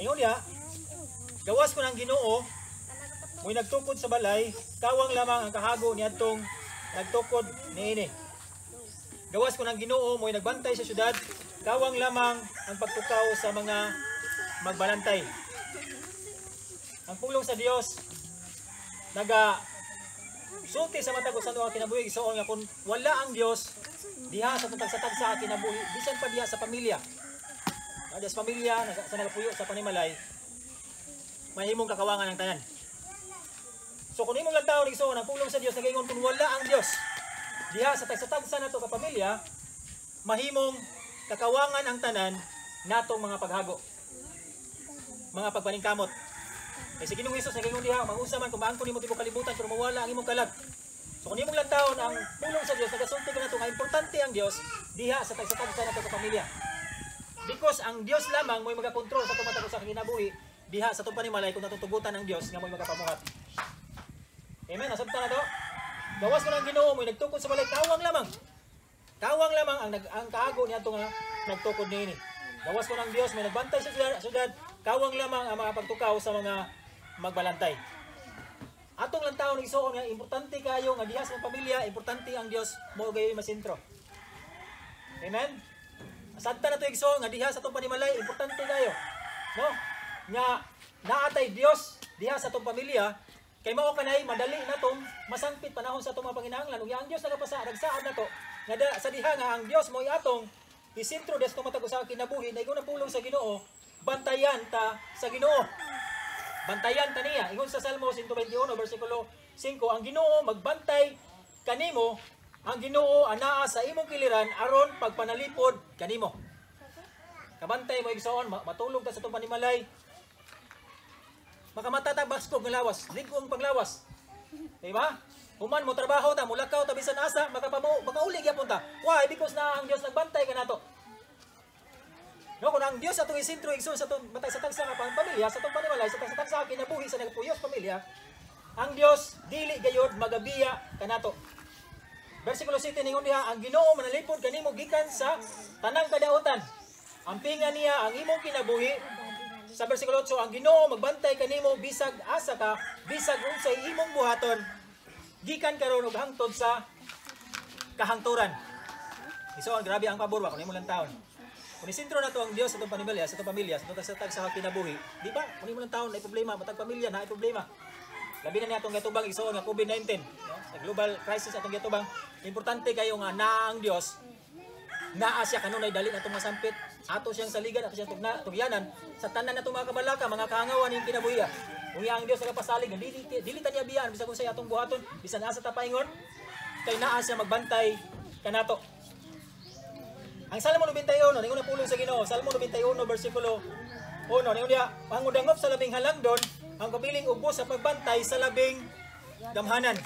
Ingon ya, gawas ko ng Ginoo, mo'y nagtukod sa balay, tawang lamang ang kahago ni atong nagtukod ni ini. Gawas ko ng Ginoo, mo'y nagbantay sa syudad, tawang lamang ang pagtukaw sa mga magbalantay. Ang pulong sa Dios, sulti sa matag usan ang kinabuhi isoon nga kun wala ang Dios diha sa tagsa sa kinabuhi bisan pa diha sa pamilya. Kada sa pamilya sa nagapuyo sa panimalay mahimong kakawangan ang tanan. So kun imong lang tawo isoon ang pulong sa Dios nagaingon kun wala ang Dios diha sa tagsa nato ka pamilya mahimong kakawangan ang tanan natong mga paghago. Mga pagpaningkamot. Kasi Ginoong Hesus nagaingon diha mag-usa man kung maangkon nimo tibok kalibutan pero mawala ang imong kalag. So kun imong lantawon ang pulong sa Dios nagasulti kanato nga importante ang Dios diha sa tagsa nato sa pamilya. Because ang Dios lamang mo'y magakontrol sa tumatag sa kinabuhi diha sa tong panimalay kung natutugutan ang Dios nga mo'y magapamuhat. Amen. Nasabtan na to. Gawas ko ng Ginoo mo'y nagtukod sa balay tawang lamang. Tawang lamang ang kaago ni ato nga nagtukod niini. Gawas ko ng Dios mo'y nagbantay sa sudad tawang lamang ang mga pagtukaw sa mga magbalantay. Atong lang taon isoon nga importante kayo nga diha sa pamilya, importante ang Dios mo gayoy masentro. Amen. Sadta na to igsoon nga diha sa tong panimalay, importante kayo. No? Nga naatay Dios diha sa tong pamilya kay mao kanay madali na tong masangpit panahon sa tong mga panginahanglan ug ang Dios nagapasa nagsaad na to. Nga sa diha nga ang Dios mo iatong isentro des tumatag sa kinabuhi na iguna pulong sa Ginoo, bantayan ta sa Ginoo. Bantayan taniya. Ingon sa Salmo 121, versikulo 5, ang Ginoo magbantay kanimo, ang Ginoo anaa sa imong kiliran aron pagpanalipod kanimo. Kabantay mo igsoon, matulog ta sa tong panimalay. Makamatata baskog ng lawas, ligong panglawas. Diba? Human mo trabaho ta, mulakaw ta bisan asa, makaulig yapon ta. Why? Because na ang Dios nagbantay kanato. No, kung ang Dios atong isentro igsoon sa atong matag sa tagsa nga pamilya, sa atong panimalay, sa tagsa sa kinabuhi sa nagpuyos pamilya, ang Dios dili gayud magabiya kanato. Bersikulo 7 ningon diha, ang Ginoo manalipod kanimo gikan sa tanang kadaotan. Ampingan niya ang imong kinabuhi. Sa bersikulo 8, ang Ginoo magbantay kanimo bisag asa ka, bisag unsay imong buhaton, gikan karon ug hangtod sa kahangturan. Isoon grabe ang pabor wa kun imo lang taon. Kung isentro na to ang Dios sa itong pamilya, sa itong pamilya, sa itong tagsa sa kinabuhi, di ba? Kung mo ng taon, na problema, matag pamilya, na problema. Labi na niya itong gatubang isoon nga COVID-19, no? Sa global crisis atong gatubang, importante kayo nga na ang Dios, naa siya kanunay dali na itong masampit, ato siyang saligan, ato siyang tugyanan, sa tanan na itong mga kabalaka, mga kahangawan yung kinabuhiya. Kung niya ang Dios sa kapasalig, dilita niya biyaan, bisag kung siya atong buhaton, bisan asa tapaingon, kay naa siya magbantay kanato. Ang Salmo 91, ningon na pulong sa Ginoo. Salmo 91, versikulo 1, ningon niya, ang udangop sa labing halangdon, ang kapiling ubos sa pagbantay sa labing damhanan.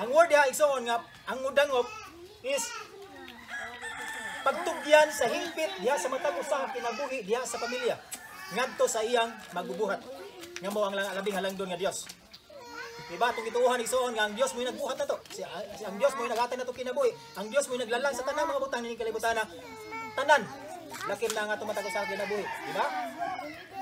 Ang word niya, igsoon nga, ang udangop is pagtugyan sa hingpit diha sa matag usa kinabuhi diha sa pamilya ngadto sa iyang magbubuhat. Nga mo ang labing halangdon nga Dios. Diba? Itong ituuhan isoon nga ang Dios mo'y nagbuhat na to. Ang Dios mo'y naghatag na to kinabuhi. Ang Dios mo'y naglalang sa tanan mga butang ni kalibutan na tanan. Lakim na nga itong matagos sa kinabuhi. Diba?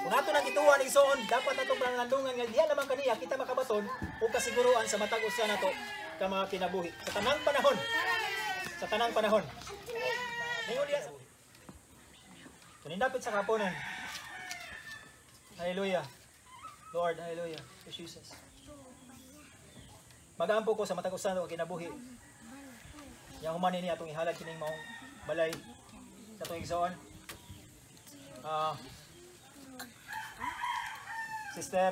Kung nato nang ituuhan isoon, dapat na itong pangalandungan nga diyan naman kaniya kita makabaton o kasiguruan sa matagos sa nato ka mga kinabuhi. Sa tanang panahon. Sa tanang panahon. Ngayon diya. Tunindapit sa kapunan. Hallelujah. Lord, hallelujah. Jesus. Magampo ko sa matag-usa nga kinabuhi. Yang human ni atong ihalad kining maong balay sa atong igsoon. Sister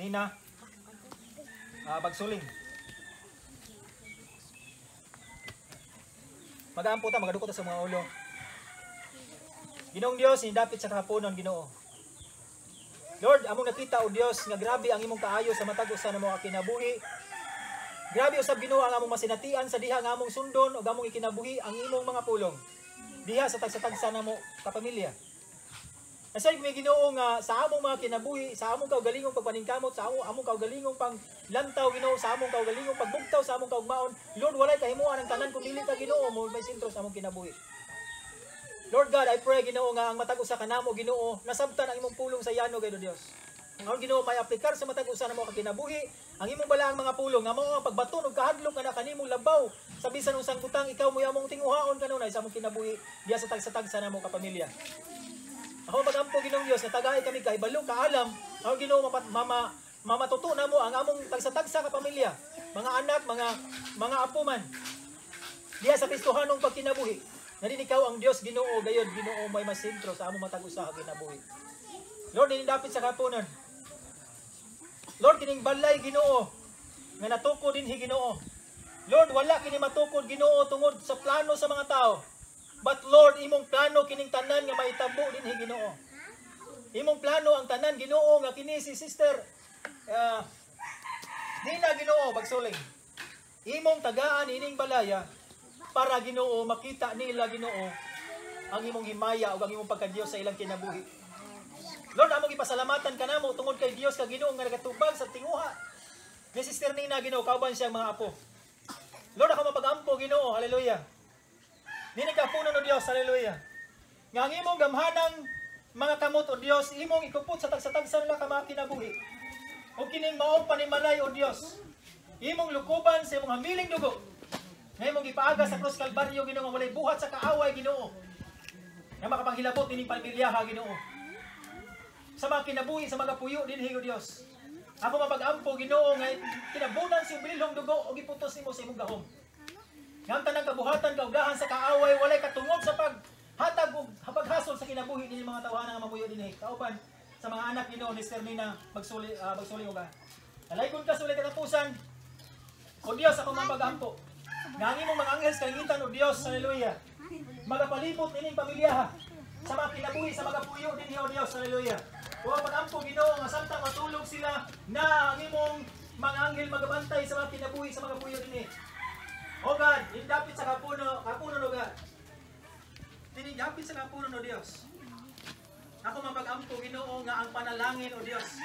Nina Bagsuling. Magampo ta magadukot ta sa mga ulo. Ginoong Dios indapit sa kahaponon Ginoo. Lord, among nakita o Dios nga grabe ang imong kaayo sa matag-usa nga mga kinabuhi. Grabe usab Ginoo ang among masinatian sa diha nga among sundon o among ikinabuhi ang imong mga pulong. Diha sa tagsa-tagsa namo ka pamilya. Asay may Ginoo nga sa among mga kinabuhi, sa among kaugalingong pagpaningkamot, sa among kaugalingong panglantaw Ginoo, sa among kaugalingong pagbugtaw, sa among kaugmaon, Lord walay kahimuan ang tanan kun dili ka Ginoo mo may sentro sa among kinabuhi. Lord God, I pray Ginoo nga ang matag usa kanamo Ginoo nasabtan ang imong pulong sa yano gayud Dios. Ang Ginoo may aplikar sa matag usa namo kakinabuhi ang imong balaang mga pulong nga mao ang pagbaton ug kahadlok nga kanimong labaw sa bisan unsang butang ikaw moyamong tinguhaon kanunay sa among kinabuhi diha sa tagsa-tagsa namo ka pamilya. Ako magampo Ginoong Dios na tagay kami kay balo ka alam. Ako Ginoo mamatuto namo ang among tagsa-tagsa ka pamilya, mga anak, mga apo man. Diya sa Kristohanong pagkinabuhi, naninikaw ang Dios Ginoo gayud Ginoo may masentro sa among matag usa ka kinabuhi. Lord, dinidapit sa kapunan. Lord, kining balay Ginoo nga natukod dinhi Ginoo. Lord, wala kini matukod Ginoo tungod sa plano sa mga tao. But Lord, imong plano kining tanan nga maitabo dinhi Ginoo. Imong plano ang tanan Ginoo nga kini si Sister Nina Ginoo Bagsuling. Imong tagaan ining balaya para Ginoo makita nila Ginoo ang imong himaya ug ang imong pagkadiyos sa ilang kinabuhi. Lord, among gipasalamatan kanamo tungod kay Dios ka Ginoo nga nagatubag sa tinguha ni Sister Nina Ginoo kauban siyang mga apo. Lord, ako mapagampo Ginoo, haleluya. Ninikapuno no Dios, haleluya. Nga ang imong gamhanang mga kamot o Dios imong ikupot sa tagsa-tagsa nila ka mga kinabuhi. O kining maong panimalay o Dios, imong lukuban sa imong hamiling dugo. Ngayon mong ipaaga sa cross Kalbaryo, Ginoo, walay buhat sa kaaway, Ginoo. Na makapanghilabot din yung pamilyaha, Ginoo. Sa mga kinabuhi, sa mga puyo din, Hiyo Dios. Ako mapag-ampo, Ginoo, ngayon kinabunan siyong bililhong dugo o giputos nimo sa imong gahong. Ngayon tanang kabuhatan, kaugahan sa kaaway, walay katungod sa paghatag o paghasol sa kinabuhi din yung mga tawahan ng mamuyo din, Hiyo. Kauban sa mga anak, Ginoo, ni Stermina, magsuli o ka. Nalaikon ka sulit at tapusan. O Dios, ako mapag-ampo. Ngangin mong mga anghels kalingitan o Dios, haleluya. Magapalipot nining pamilya sa mga kinabuhi, sa mga puyo din o Dios, haleluya. Huwag pag-ampo, Ginoo, nga samtang matulog sila na ang imong mga anghel magabantay sa mga kinabuhi, sa mga puyo din. O God, indapit sa kapuno no God. Tinidapit sa kapuno no Dios. Ako mapag-ampo, Ginoo, nga ang panalangin o Dios.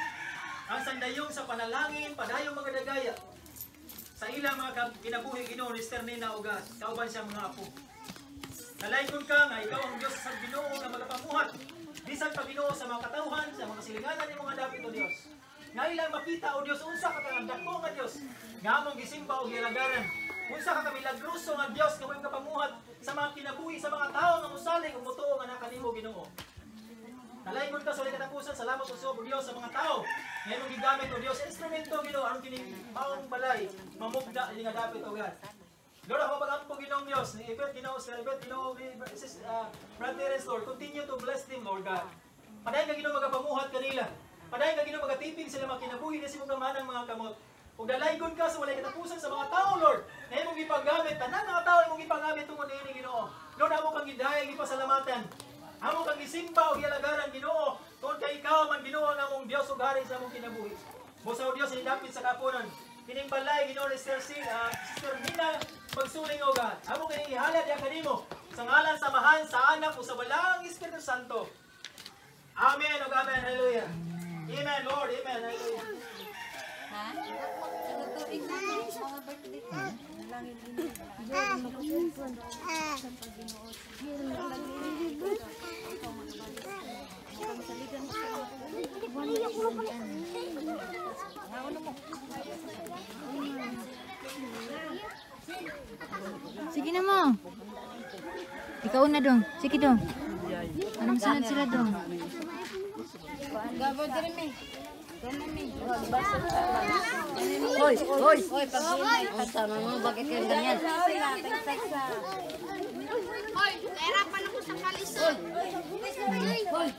Ang sandayong sa panalangin, padayong magadagaya. Sa ilang mga kinabuhi, Ginoo, ni Sister Nina o God, kauban siya mga apo. Nalaikon ka nga, ikaw ang Diyos sa Ginoo na magapamuhat. Bisan pa Ginoo sa mga katauhan, sa mga silinganan ni mga dapit o Diyos. Nga ilang makita o Diyos, unsa ka kang dako nga Diyos. Nga mong gisimba o hilagaran. Unsa ka kamilagroso nga Diyos nga may kapamuhat sa mga kinabuhi, sa mga tao nga musaling, umutuo nga nakanimo Ginoo. Nalaikon ka sa ulit katapusan, salamat o sobo Diyos sa mga tao. Ngayon ang gigamit o Diyos, instrumento Ginoo, anong kinimaong balay, mamugda, hindi nga dapit o God. Lord, ako pag-ampo Ginoong Diyos, ni Ibet Ginoo, sila Ibet Ginoo, Brad Terence, Lord, continue to bless them, Lord God. Padayon ka Ginoo magapamuhat kanila. Padayon ka Ginoo magatipin sila mga kinabuhi na simugamahan ng mga kamot. Kung nalaikon ka sa walay katapusan sa mga tao, Lord, na imong ipagamit, tanan mga tao, imong ipagamit tungo na yun, Ginoo. Lord, ako kang hidayag, ipasalamatan. Amo kang isimba o hilagaran Ginoo, tungod kay ikaw man Ginoo ang among Dios ug hari sa among kinabuhi. Busa o Dios nindapit sa kapunan. Kining balay Ginoo ni Sister Nina Pagsuling o God. Amo kay ihalad ya kanimo sa ngalan samahan sa anak o sa balaang Espiritu Santo. Amen o amen. Hallelujah. Amen Lord. Amen. Hallelujah. Ha? Tuig na mga birthday. Langit din. Sige na mo. Ikaw na dong. Sige dong. Anong sunod sila dong? Gabo diri mi. Hoy, pag-uwi. Kasama mo, bakit kayo ganyan? Hoy, pera pa na ko sa kalisod. Hoy.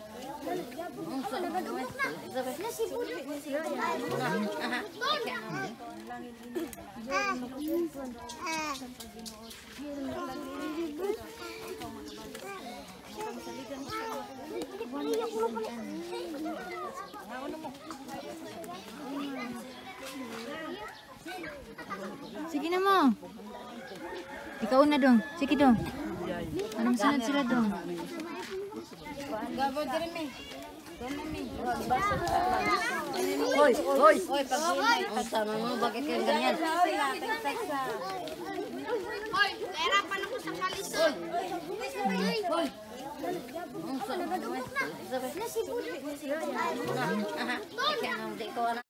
Sige na mo. Ikaw na dong. Sige dong. Anong sunod sila dong? Gabo diri mi. Hoy, pag-uwi. Kasama mo, bakit kayo ganyan? Hoy, pera pa na ko sa kalisod. Hoy. Nasi budi.